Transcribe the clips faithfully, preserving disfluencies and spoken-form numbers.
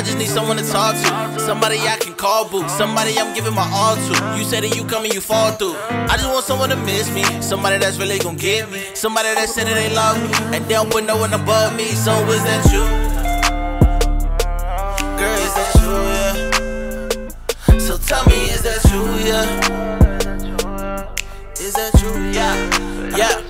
I just need someone to talk to, somebody I can call boo, somebody I'm giving my all to. You say that you come and you fall through. I just want someone to miss me, somebody that's really gon' get me, somebody that said that they love me and they don't put no one above me. So is that you? Girl, is that you, yeah? So tell me, is that you, yeah? Is that you, yeah? Yeah.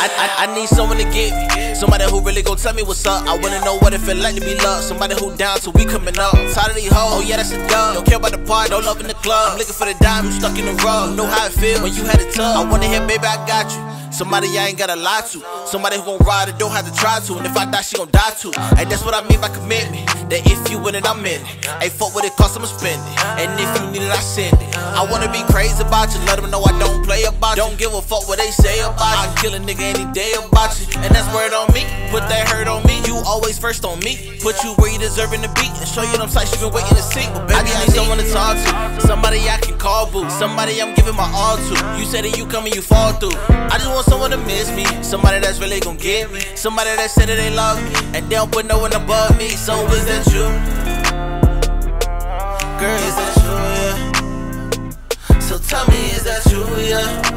I, I, I need someone to get me, somebody who really gon' tell me what's up. I wanna know what it feel like to be loved, somebody who down till we coming up. Tired of these hoes, oh yeah that's a dub. Don't care about the party, no love in the club. I'm looking for the diamond, stuck in the rug. Know how it feel when you had a tub. I wanna hear, baby I got you, somebody I ain't gotta lie to, somebody who gon' ride it, don't have to try to. And if I die, she gon' die too. Hey, that's what I mean by commitment, that if you in it, I'm in it. Hey, fuck what it cost, I'ma spend it, and if you need it, I send it. I wanna be crazy about you, let them know I don't play about you. Don't give a fuck what they say about you, I kill a nigga any day about you. And that's word on me, put that hurt on me. You always first on me, put you where you deserving to be, and show you them sights you been waiting to see. But baby, I just need someone to talk to, somebody I can call boo, somebody I'm giving my all to. You say that you come and you fall through. I just want someone to miss me, somebody that's really gon' get me, somebody that said that they love me and they don't put no one above me. So is that you? Girl, is that you, yeah? So tell me, is that you, yeah?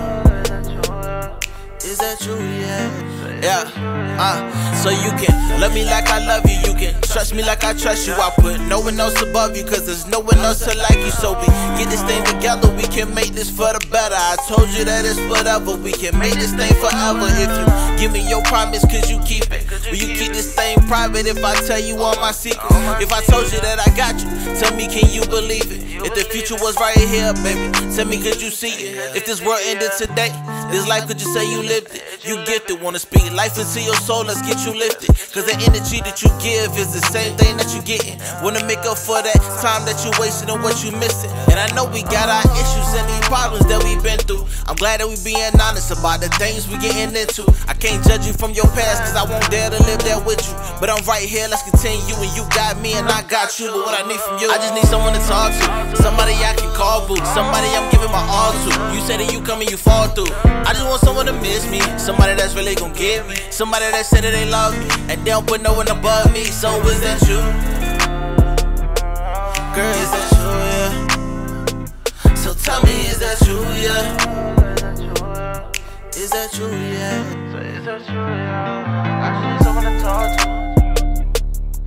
Is that you, yeah? Yeah, uh, so you can love me like I love you, you can trust me like I trust you. I put no one else above you, cause there's no one else that like you. So we get this thing together, we can make this for the better. I told you that it's forever, we can make this thing forever. If you give me your promise, cause you keep it. Will you keep this thing private if I tell you all my secrets? If I told you that I got you, tell me can you believe it? If the future was right here, baby, tell me could you see it? If this world ended today, this life could you say you lived it? You gifted, wanna speak life into your soul, let's get you lifted. Cause the energy that you give is the same thing that you getting. Wanna make up for that time that you wasted and what you missing. And I know we got our issues and these problems that we've been through. I'm glad that we being honest about the things we getting into. I can't judge you from your past, cause I won't dare to live there with you. But I'm right here, let's continue. And you got me and I got you, but what I need from you, I just need someone to talk to, somebody I can call boo, somebody I'm giving my all to. You say that you come and you fall through. I just want someone to miss me, somebody that's really gon' get me, somebody that said that they love me and they don't put no one above me. So is that you? Girl, is that you, yeah? So tell me, is that you, yeah? Is that you, yeah? So is that you, yeah? I just need someone to talk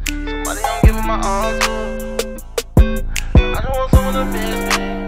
to, somebody I'm giving my all to. I just want someone to miss me.